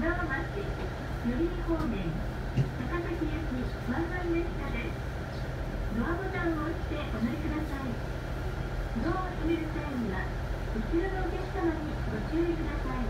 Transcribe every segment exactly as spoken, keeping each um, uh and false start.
川町寄り方面高崎行き湾岸列車です。ドアボタンを押してお乗りください。ドアを閉める際には後ろのお客様にご注意ください。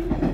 Thank you.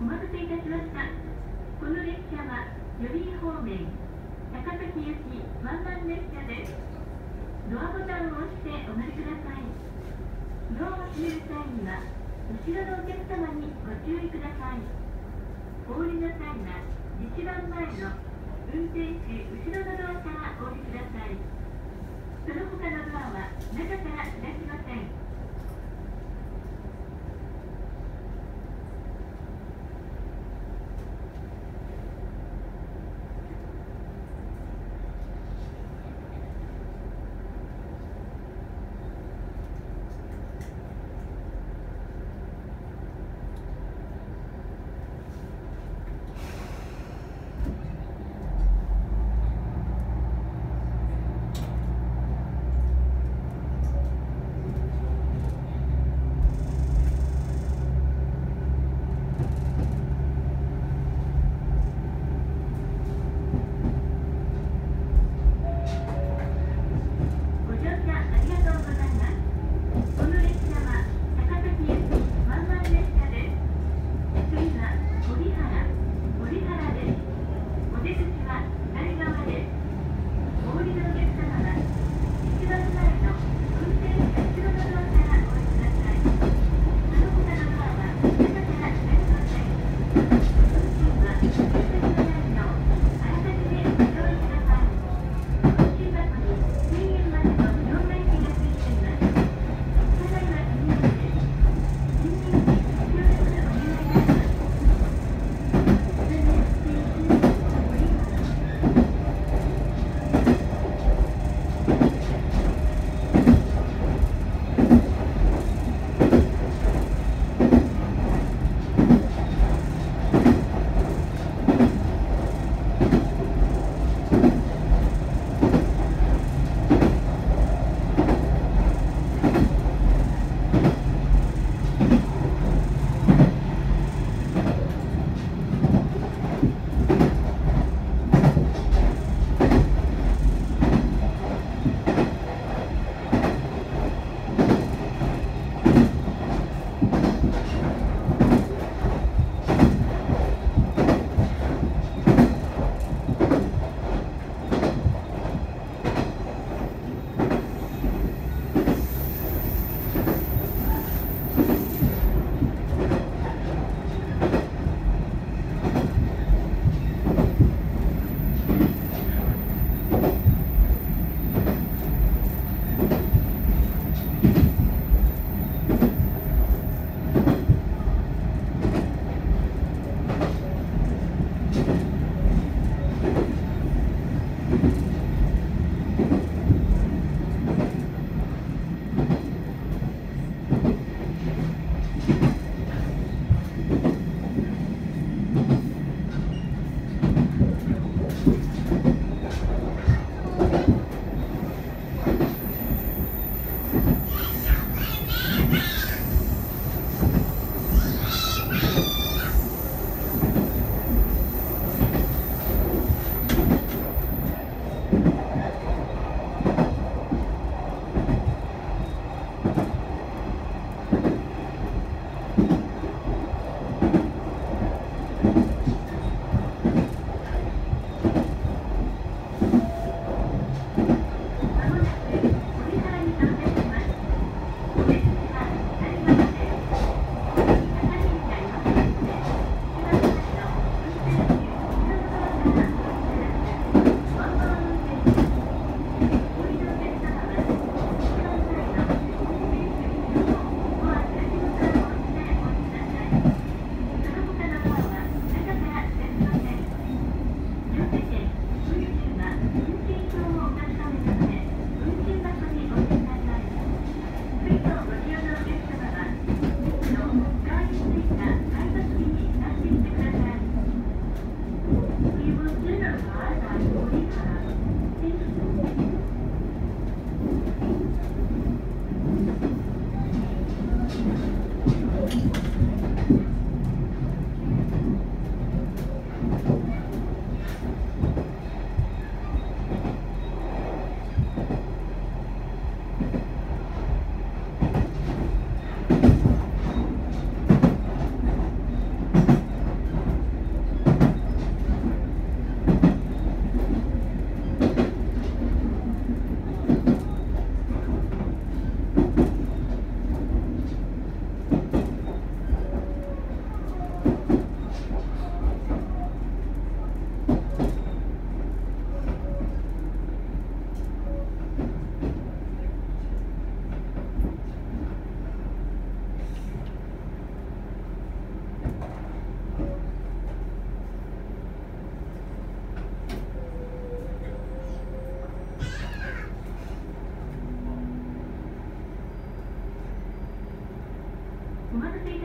お待たせいたしました。この列車は寄居方面高崎行きワンマン列車です。ドアボタンを押してお乗りください。ドアを閉める際には後ろのお客様にご注意ください。お降りの際は一番前の運転士後ろのドアからお降りください。その他のドアは中から開きません。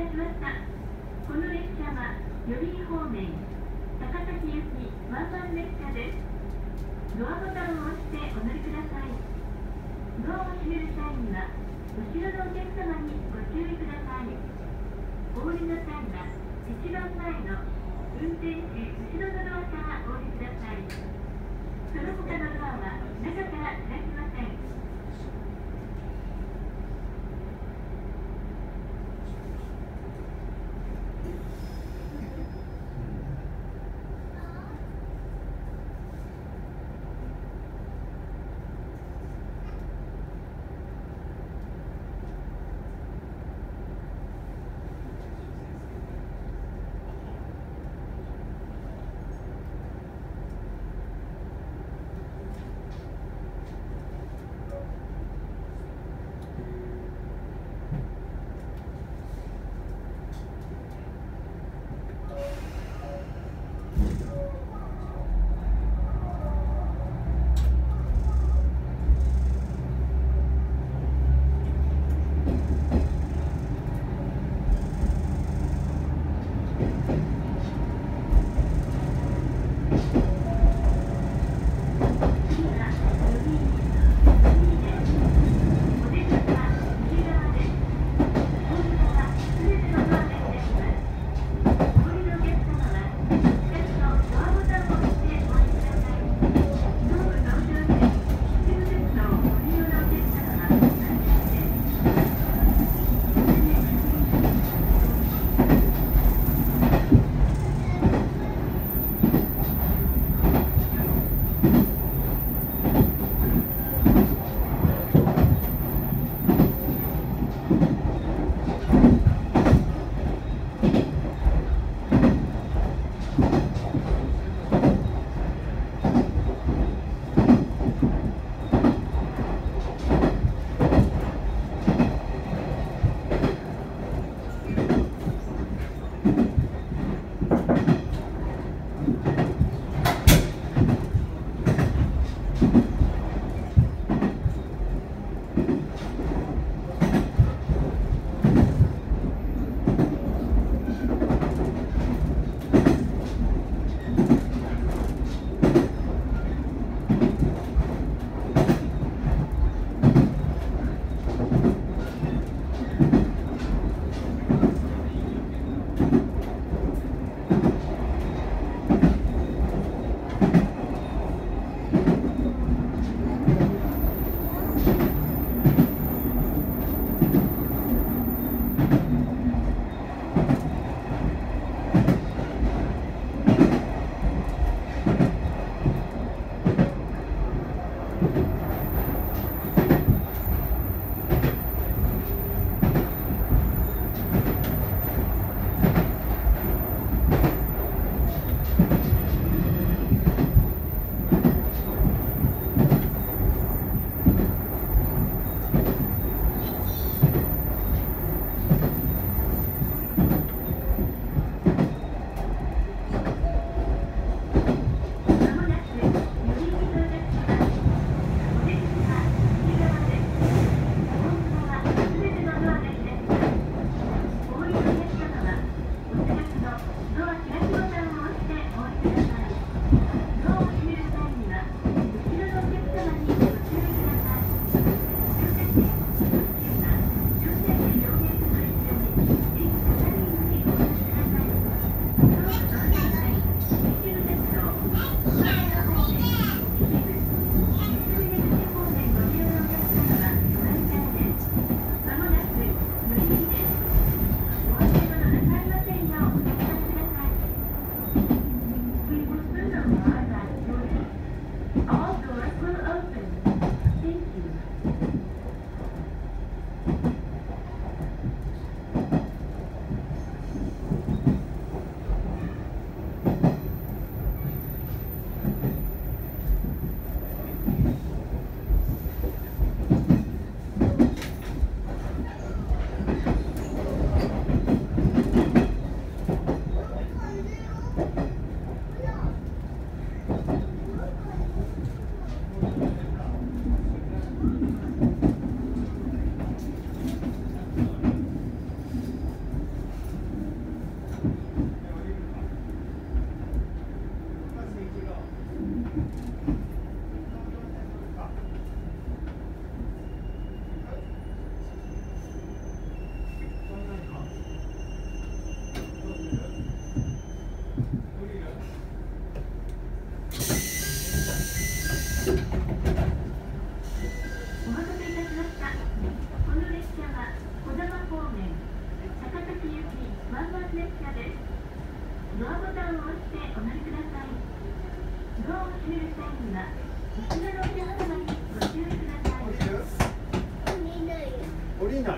しました。この列車は予備方面高崎行きワンマン列車です。ドアボタンを押してお乗りください。ドアを閉める際には後ろのお客様にご注意ください。お降りの際は一番前の運転士後ろのドアからお降りください。その他のドアは中から開きません。降りない。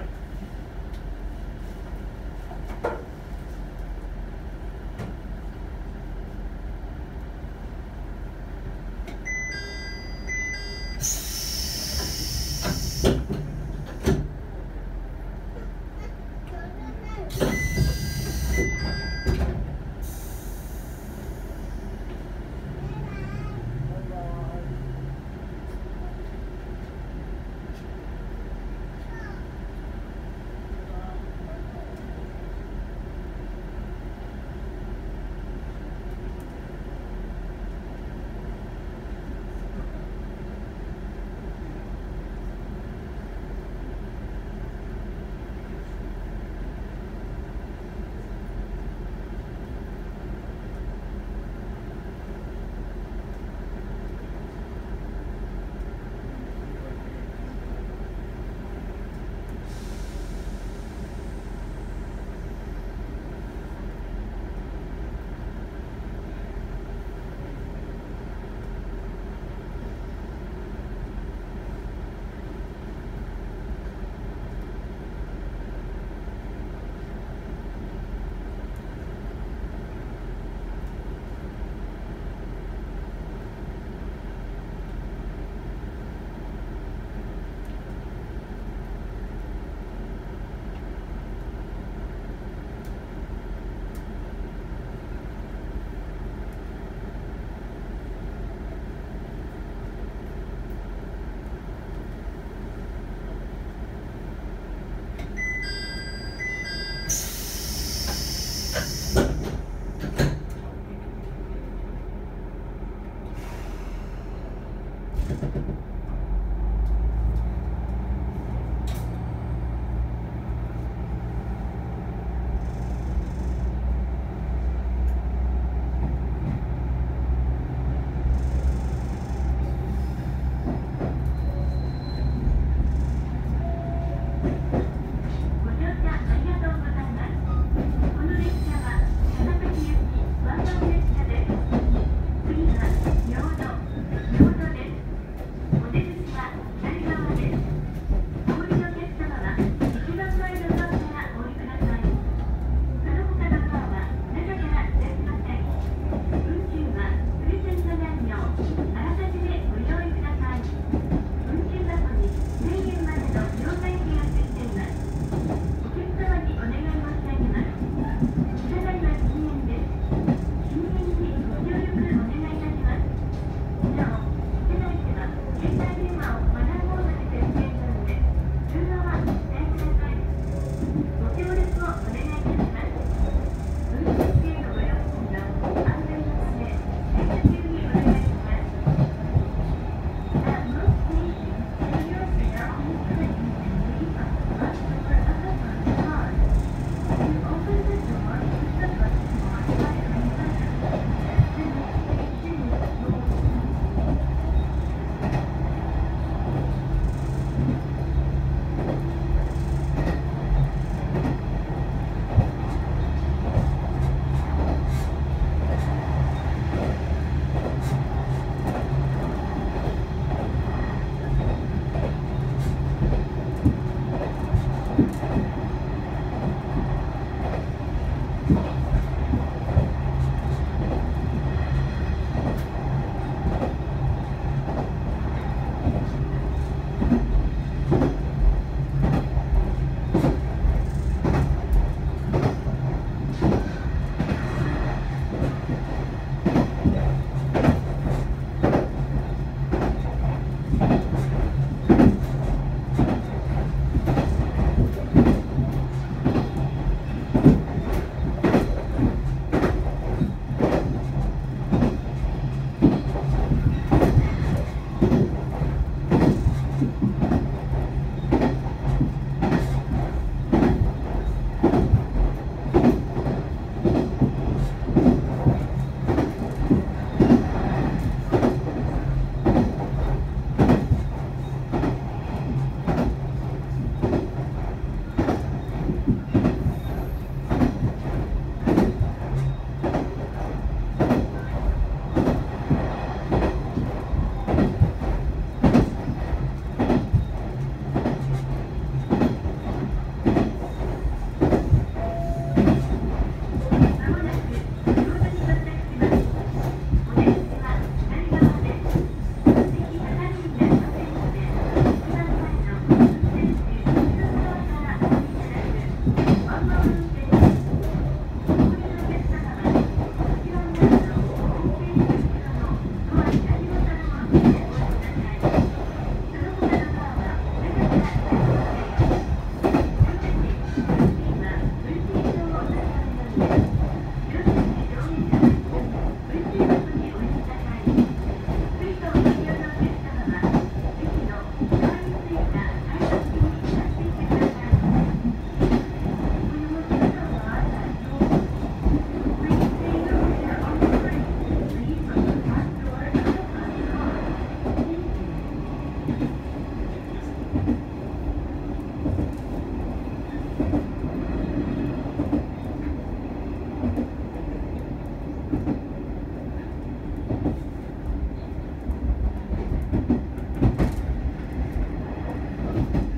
お待たせいたしました。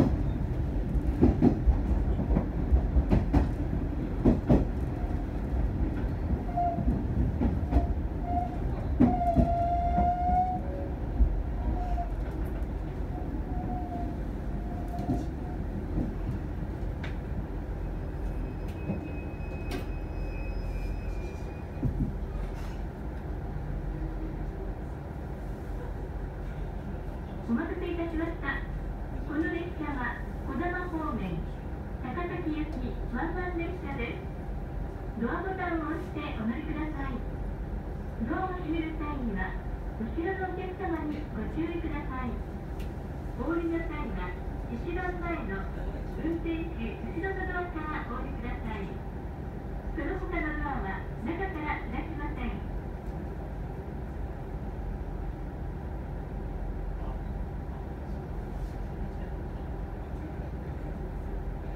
この列車は小玉方面高崎行きワンワン列車です。ドアボタンを押してお乗りください。ドアを閉める際には後ろのお客様にご注意ください。お降りの際は一番前の運転席後ろのドアからお降りください。その他のドアは中から開きませ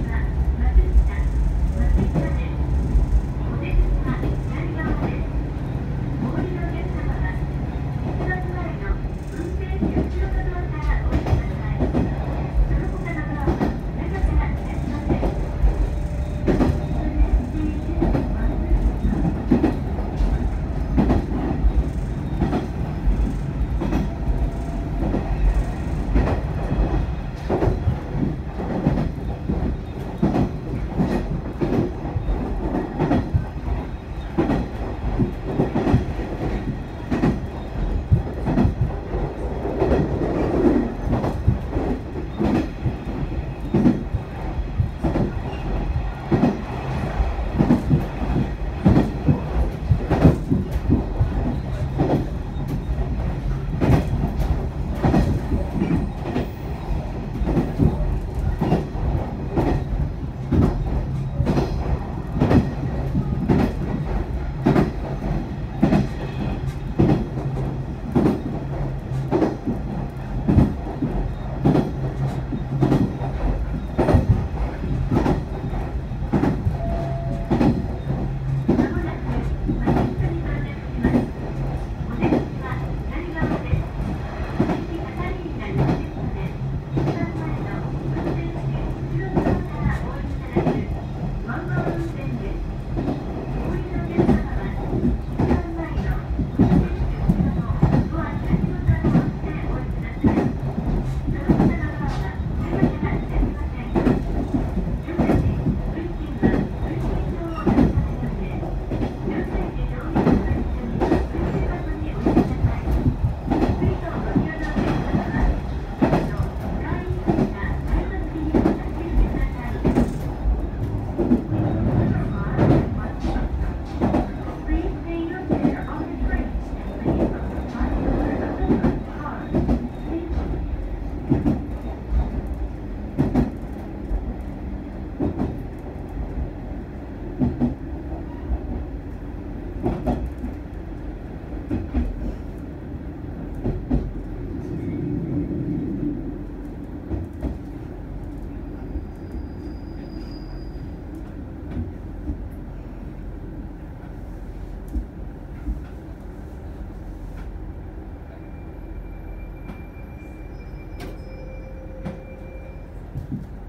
ん。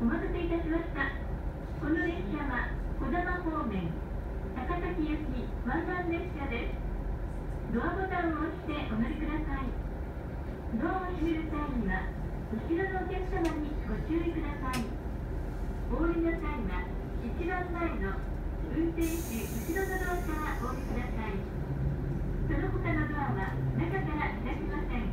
お待たせいたしました。この列車は小玉方面高崎行きワンワン列車です。ドアボタンを押してお乗りください。ドアを閉める際には後ろのお客様にご注意ください。お降りの際は一番前の運転席後ろのドアからお降りください。その他のドアは中から開きません。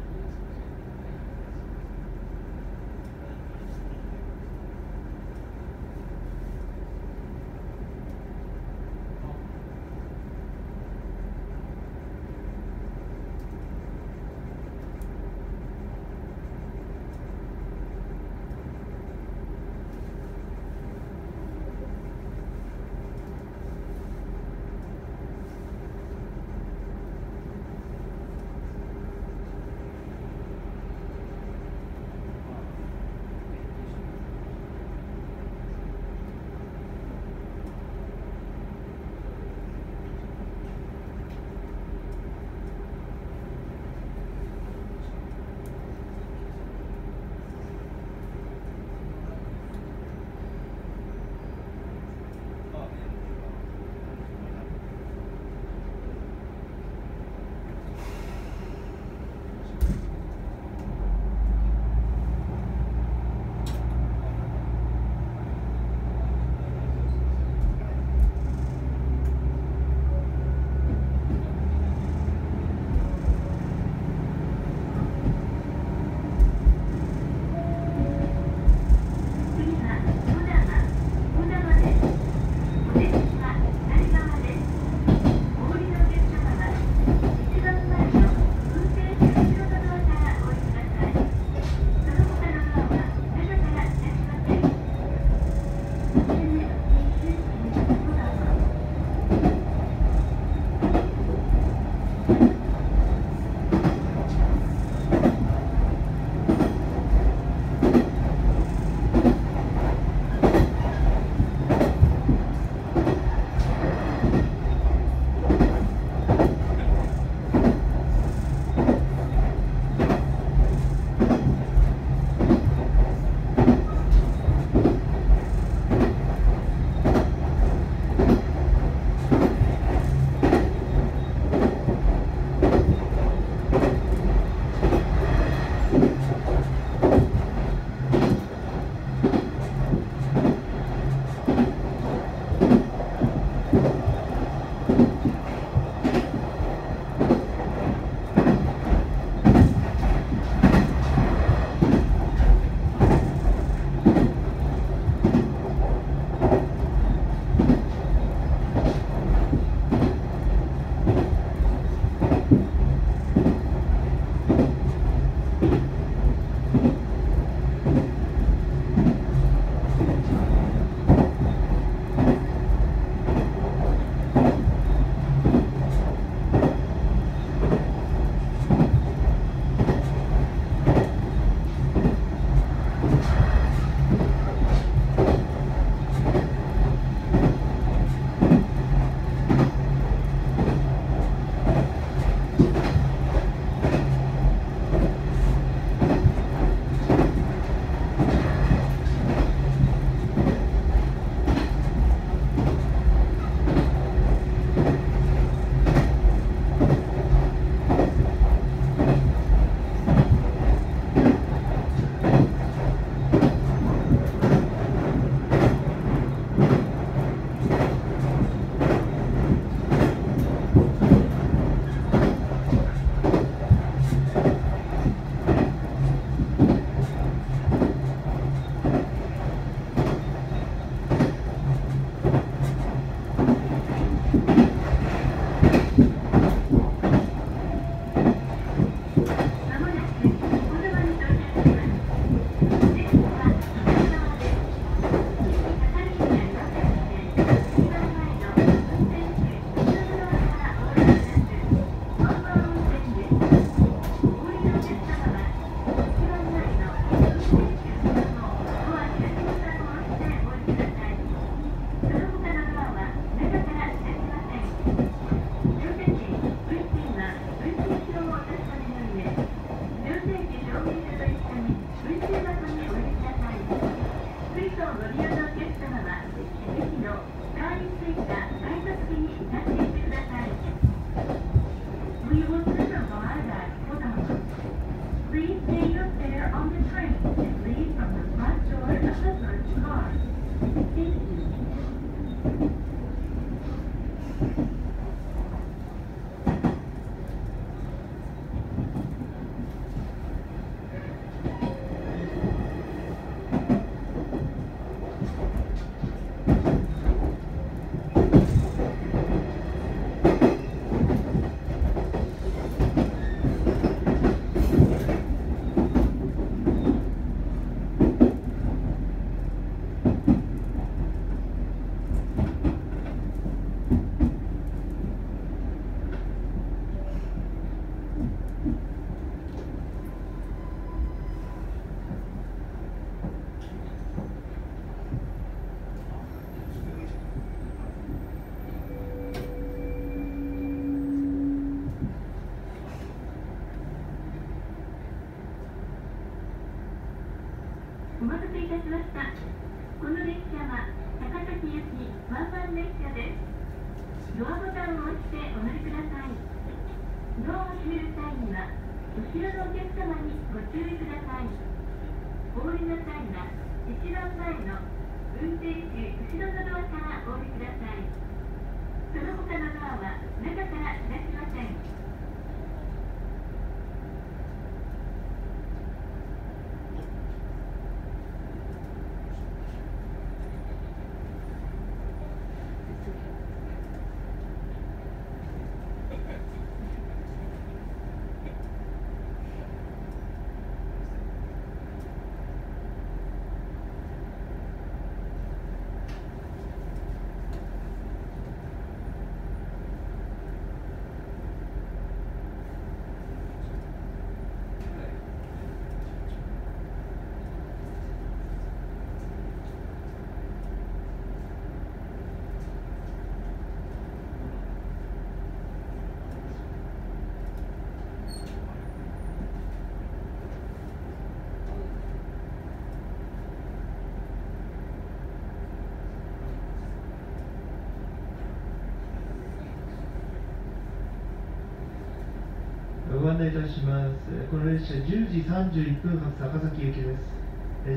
ご案内いたします。この列車じゅうじさんじゅういっぷん発高崎行きで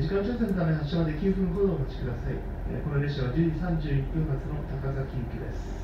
す。時間調整のため発車まできゅうふんほどお待ちください。この列車はじゅうじさんじゅういっぷん発の高崎行きです。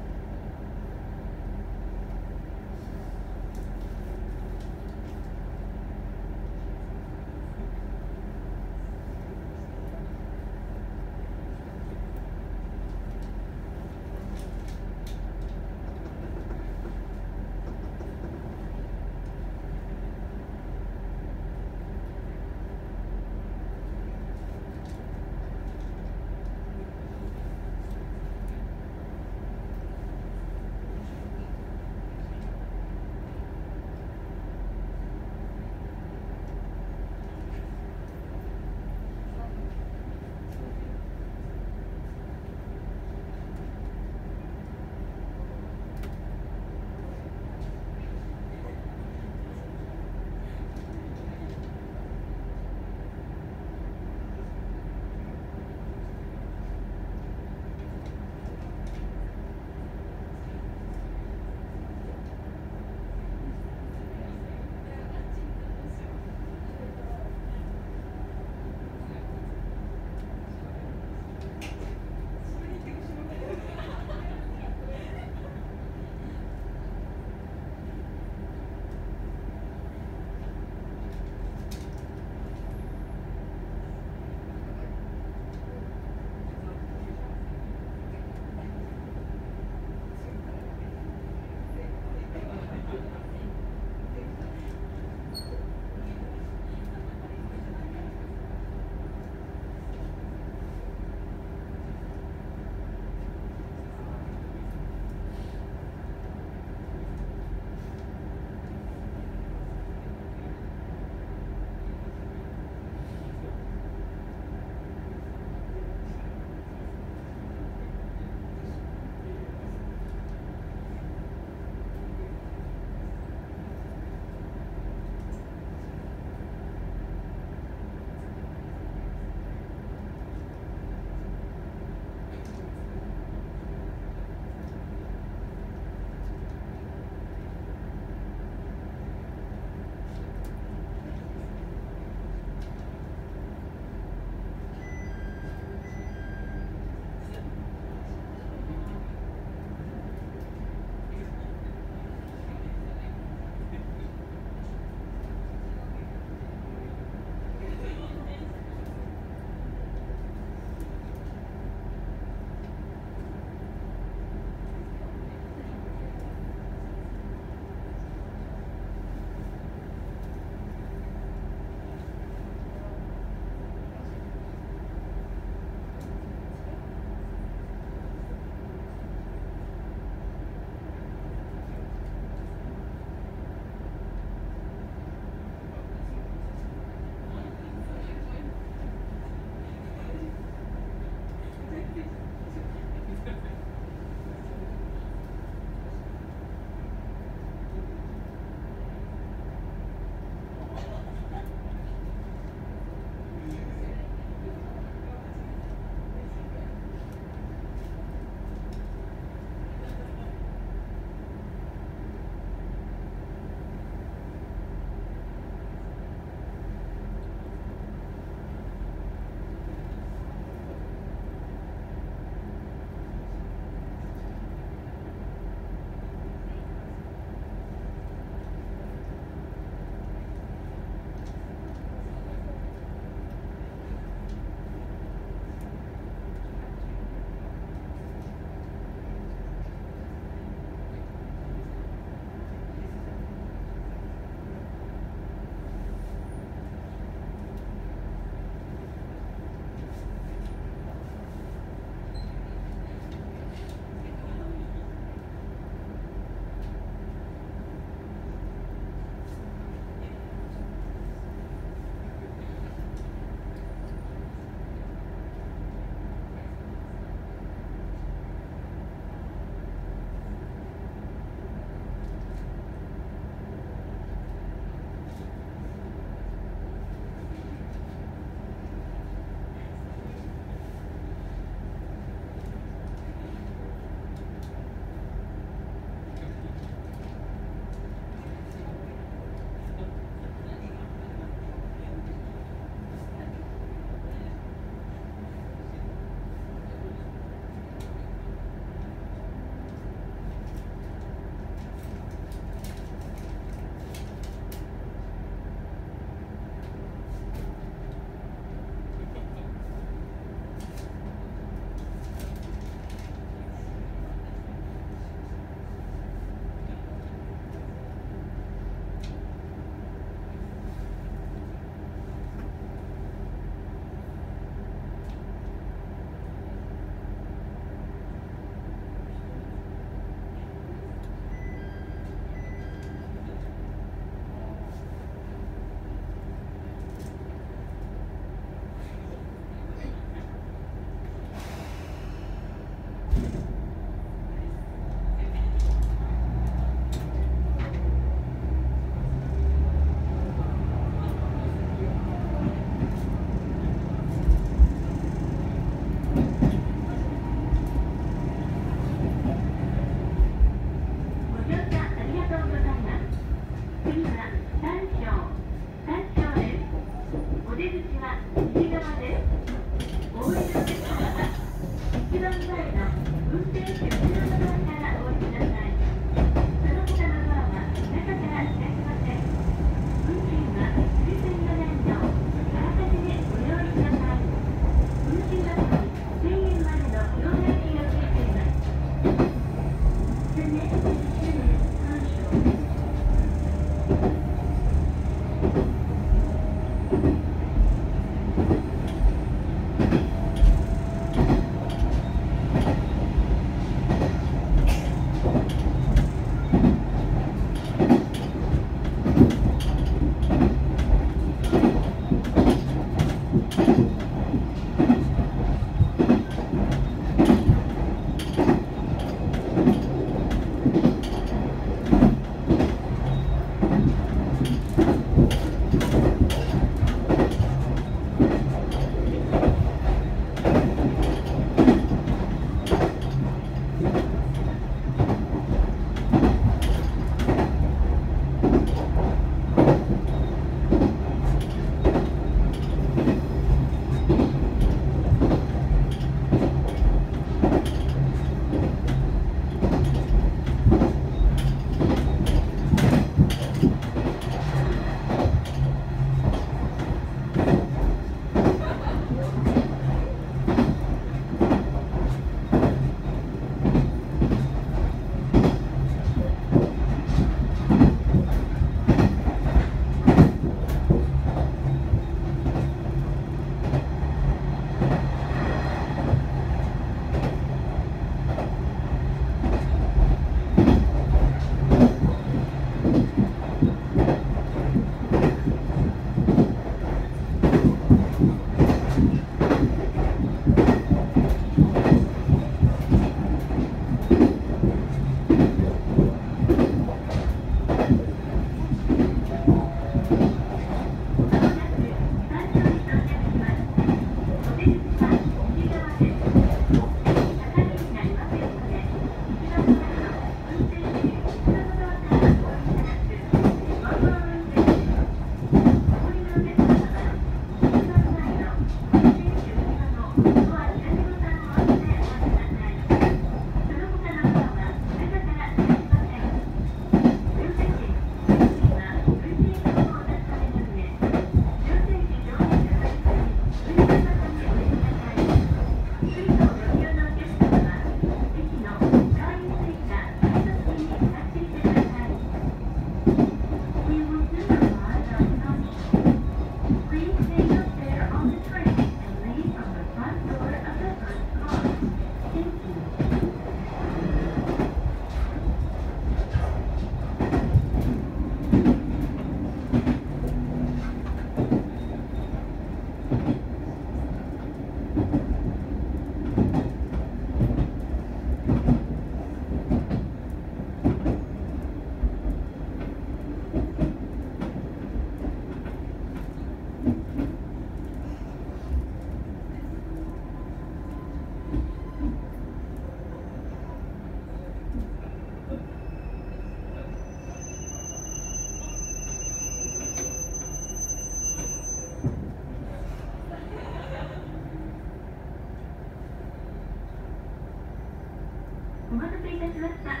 お待たせいたしました。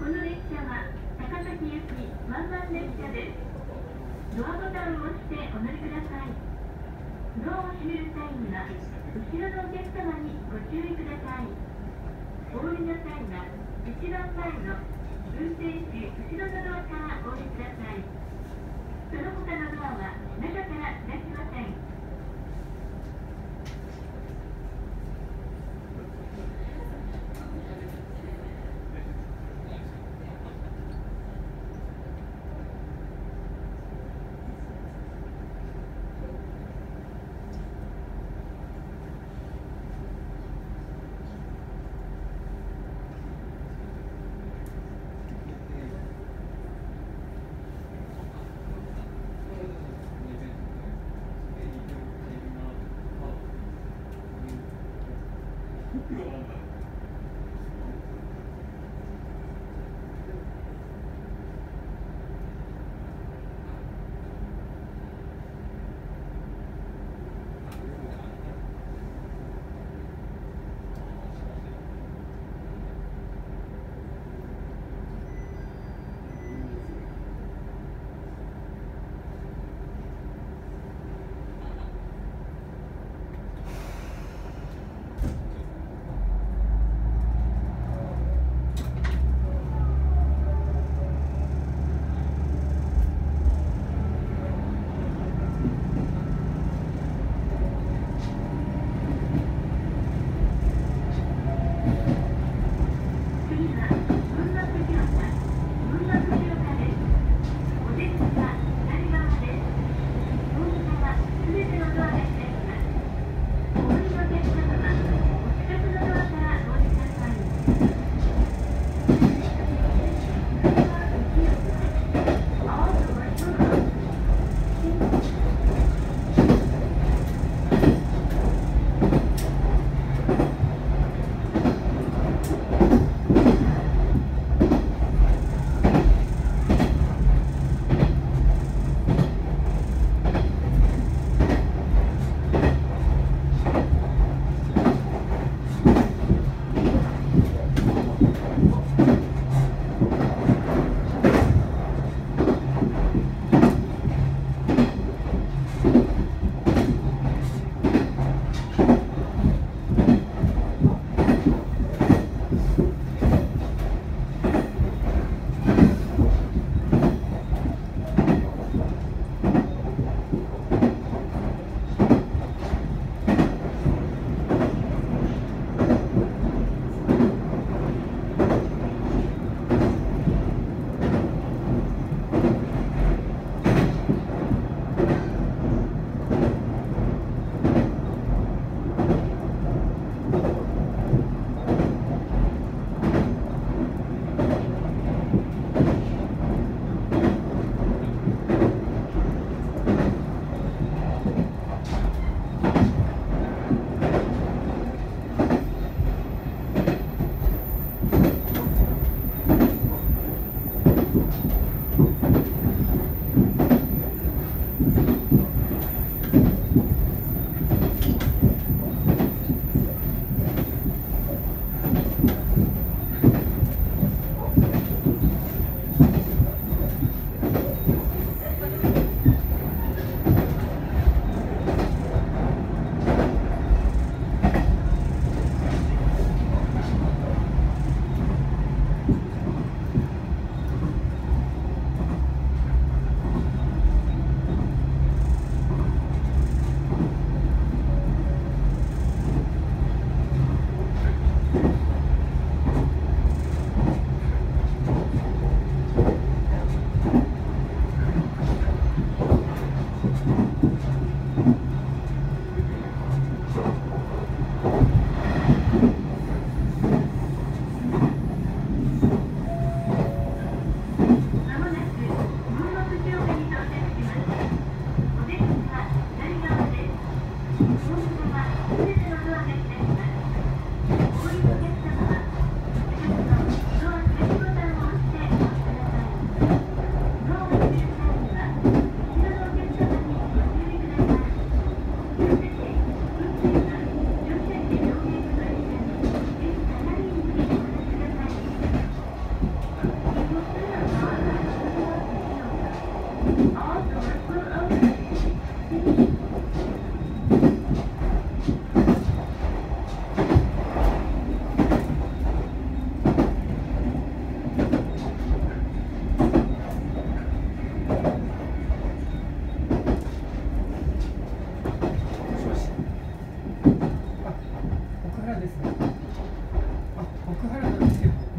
この列車は高崎行きワンマン列車です。ドアボタンを押してお乗りください。ドアを閉める際には後ろのお客様にご注意ください。お降りの際は一番前の運転手後ろのドアからお降りください。その他のドアは中から開きません。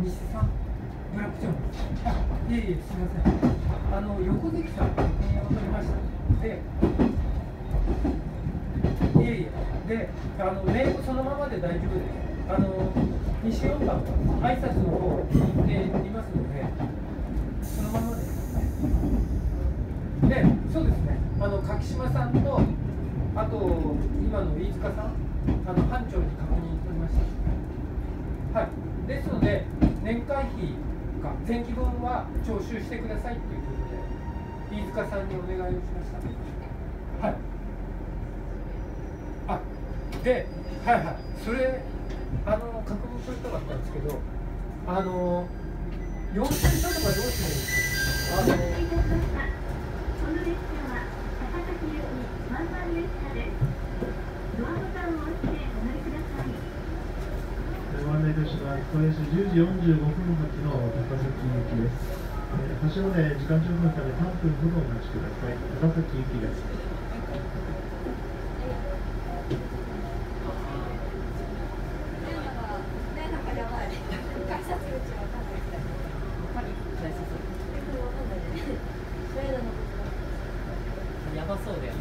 西さん、ブラック長です。いえいえ、すみません。あの横関さん、確認を取りました。で、いえいえ、で、あの名簿そのままで大丈夫です。あの西よんばん挨拶の方に行っていますので、そのままです。で、そうですね。あの柿島さんとあと今の飯塚さん、あの班長に確認取りました。はい。ですので、年会費か前期分は徴収してくださいということで、飯塚さんにお願いをしました。はい。あ、で、はいはい。それ、あの確認取りたかったんですけど、あの要請書とかどうするんですか。あの。じゅうじよんじゅうごふん発の高崎行きです。はしごで時間調整のためさんぷんほどお待ちください。高崎行きです。やばそうだよ。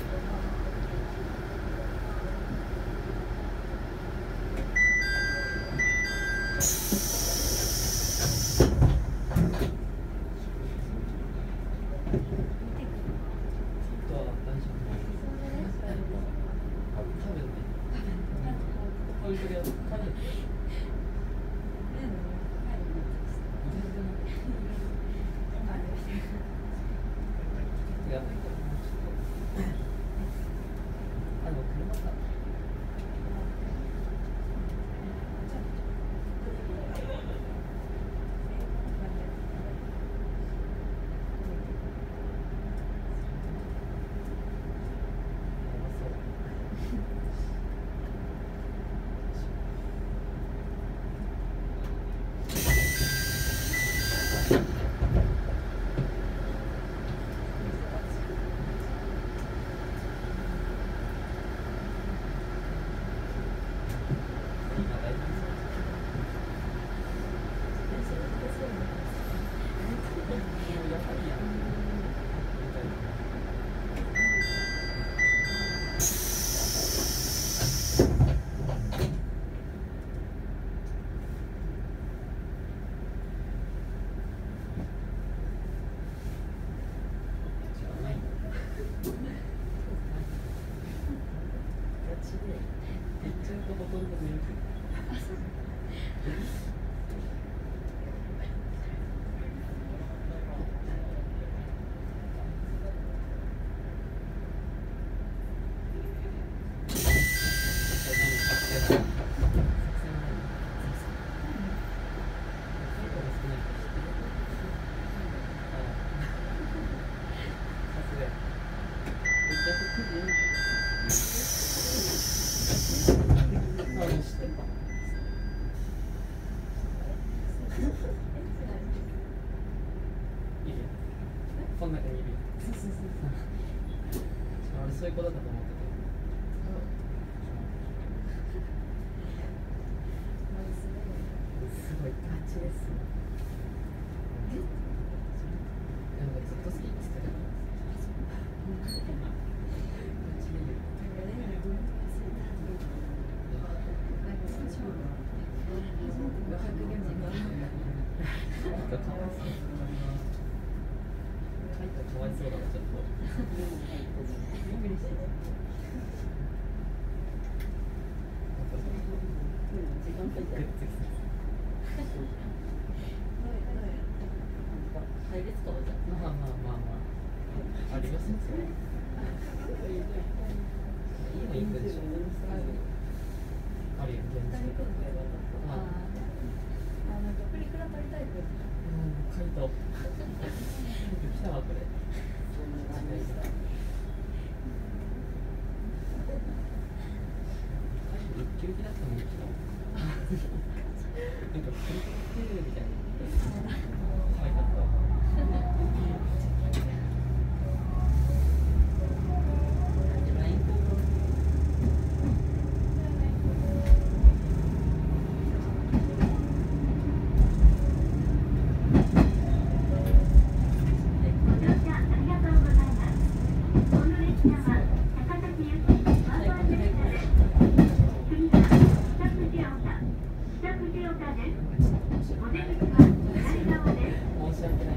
し訳ない。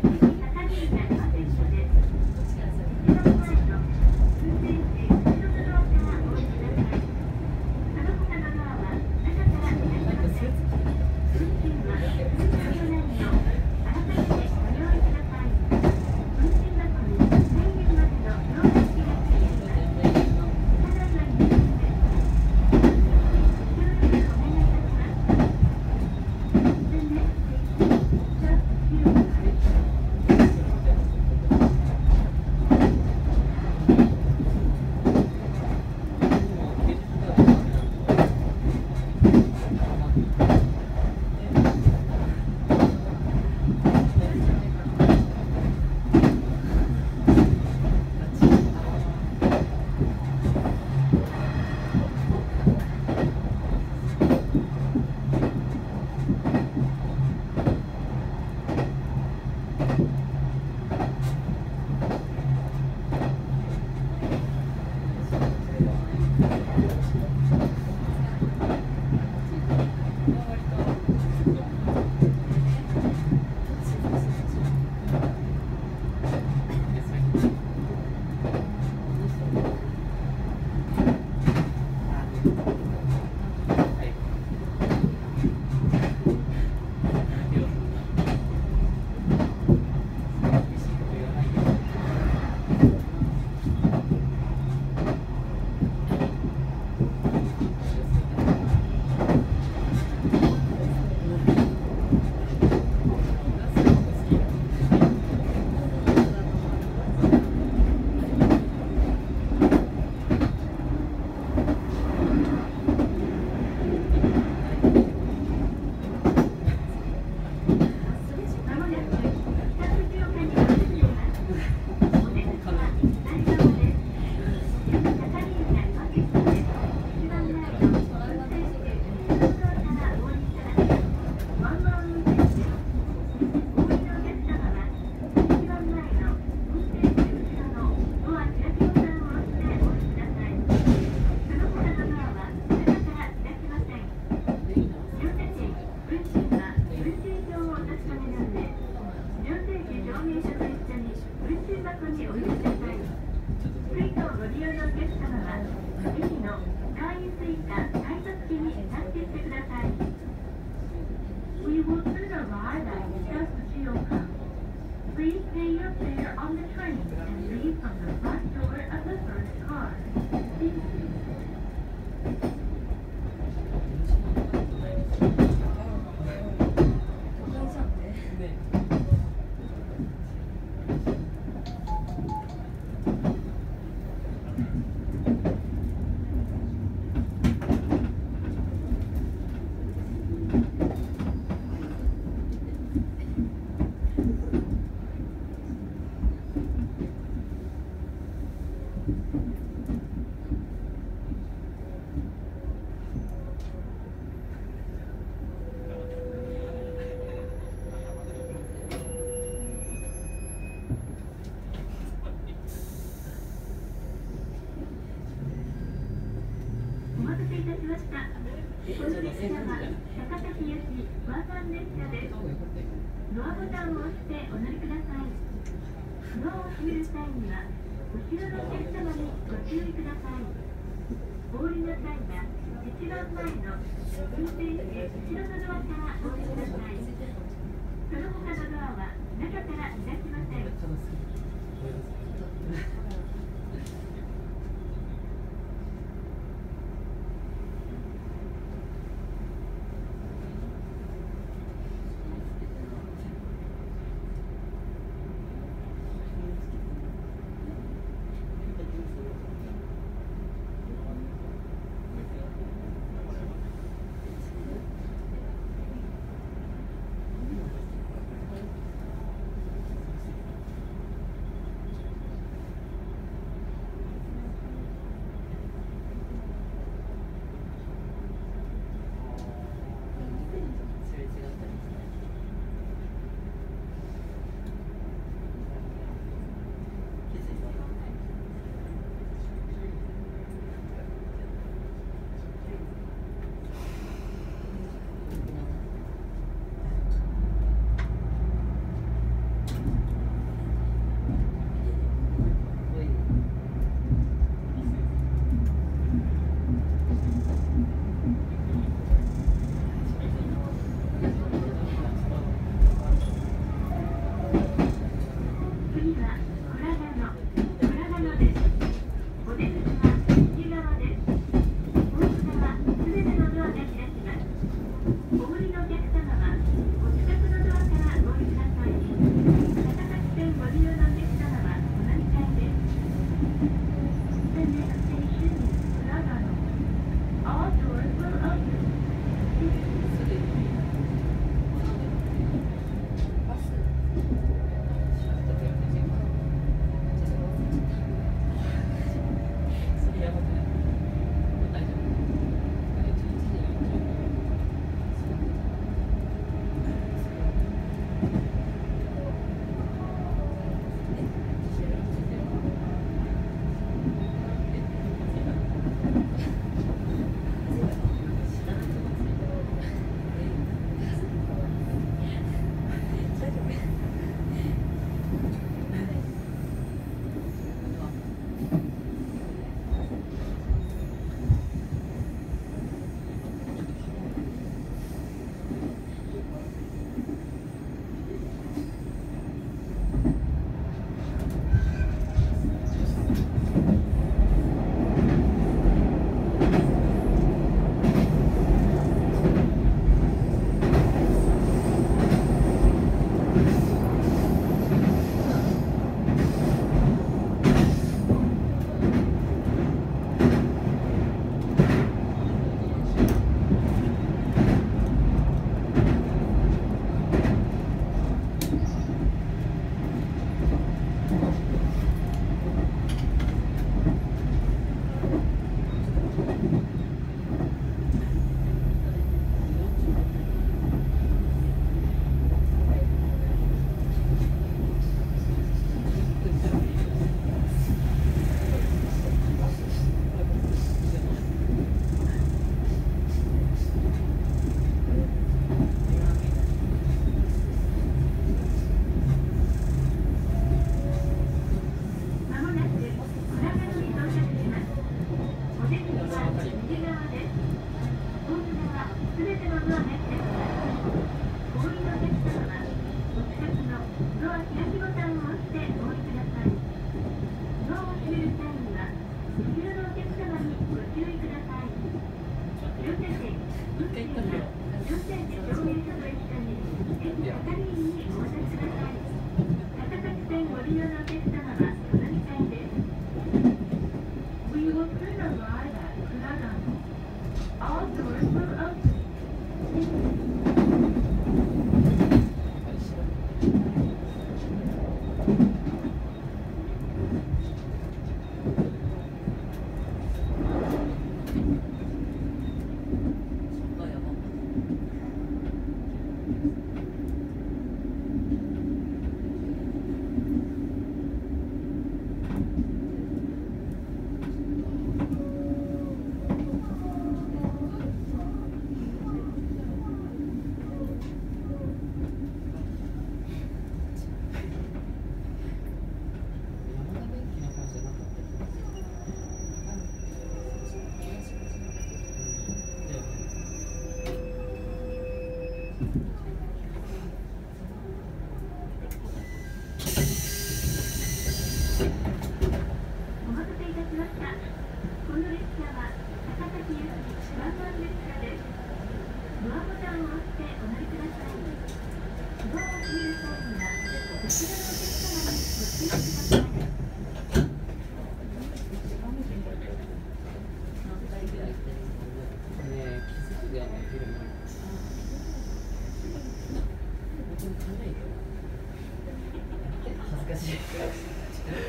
恥ずかしい。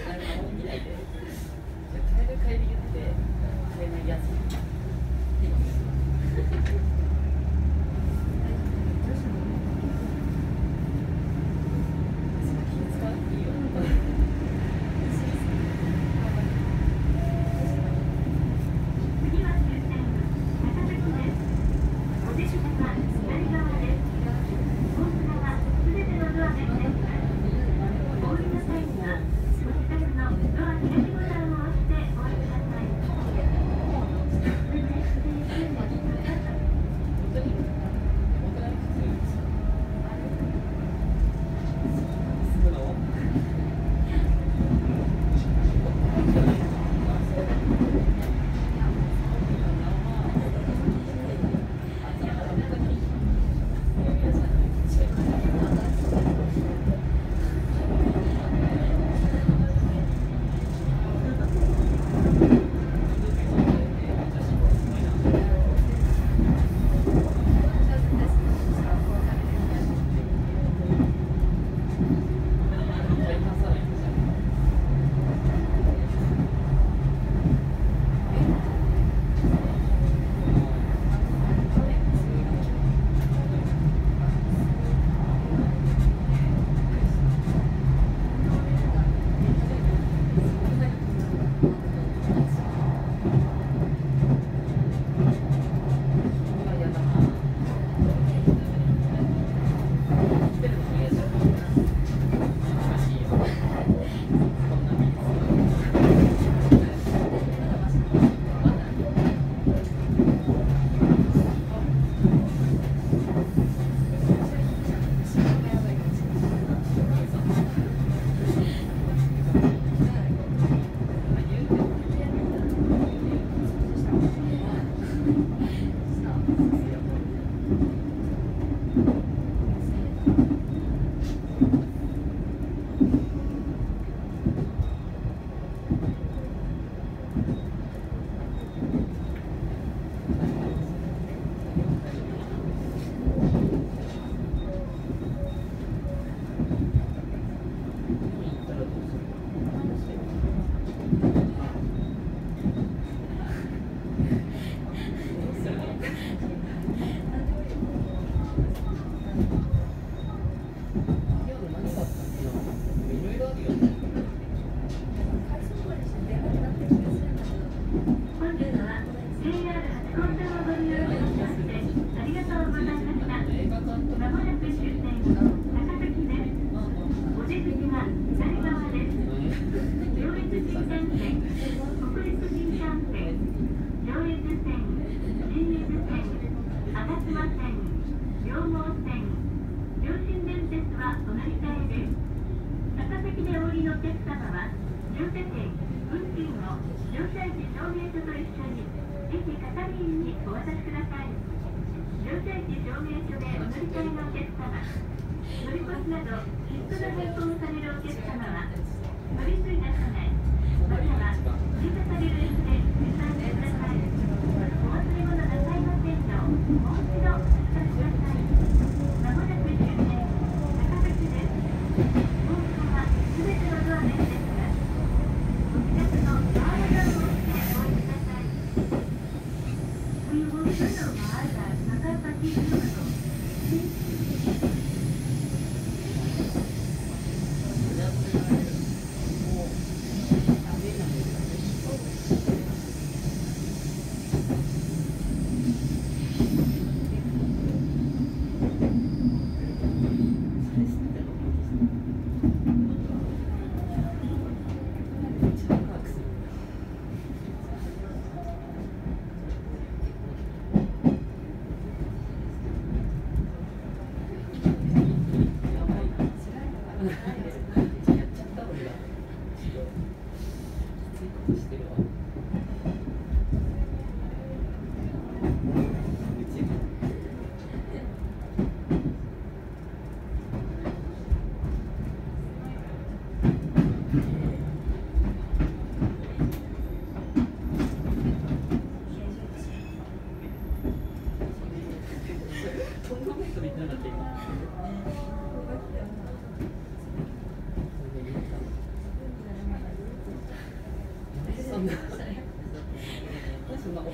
あれあんまり見ないで。買える買いに行って買えないやつ。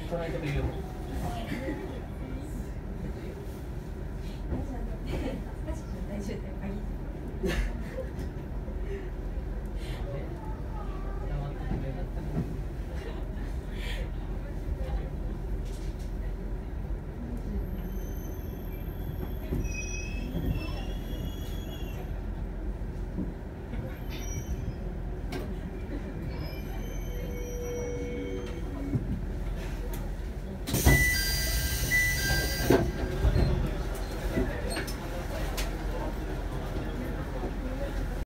try to do.